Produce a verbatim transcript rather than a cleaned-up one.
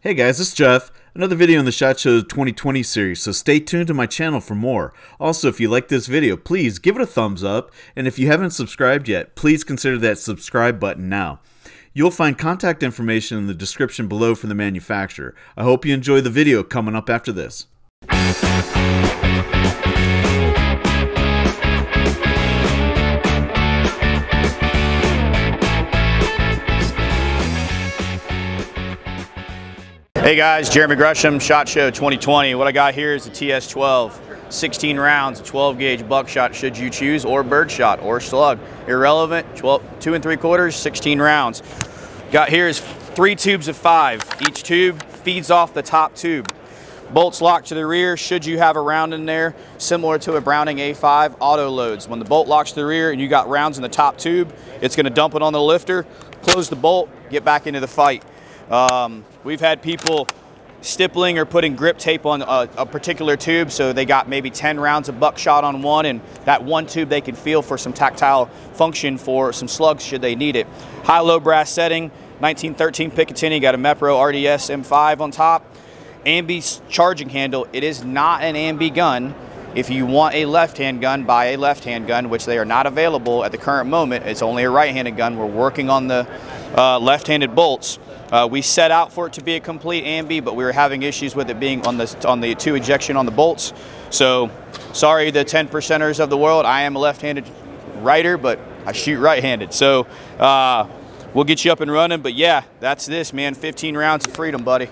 Hey guys, it's Jeff. Another video in the SHOT Show twenty twenty series, so stay tuned to my channel for more. Also, if you like this video, please give it a thumbs up, and if you haven't subscribed yet, please consider that subscribe button now. You'll find contact information in the description below for the manufacturer. I hope you enjoy the video coming up after this. Hey guys, Jeremy Gresham, SHOT Show twenty twenty. What I got here is the T S twelve, sixteen rounds, twelve gauge buckshot should you choose, or birdshot, or slug. Irrelevant, twelve, two and three quarters, sixteen rounds. Got here is three tubes of five. Each tube feeds off the top tube. Bolts locked to the rear should you have a round in there, similar to a Browning A five auto loads. When the bolt locks to the rear and you got rounds in the top tube, it's gonna dump it on the lifter, close the bolt, get back into the fight. Um, we've had people stippling or putting grip tape on a, a particular tube, so they got maybe ten rounds of buckshot on one, and that one tube they can feel for some tactile function for some slugs should they need it. High-low brass setting, nineteen thirteen Picatinny, got a Mepro R D S M five on top. Ambi charging handle, it is not an ambi gun. If you want a left-hand gun, buy a left-hand gun, which they are not available at the current moment. It's only a right-handed gun. We're working on the uh, left-handed bolts. Uh, we set out for it to be a complete ambi, but we were having issues with it being on the on the two ejection on the bolts. So, sorry the ten percenters of the world. I am a left-handed writer, but I shoot right-handed. So, uh, we'll get you up and running. But yeah, that's this, man. fifteen rounds of freedom, buddy.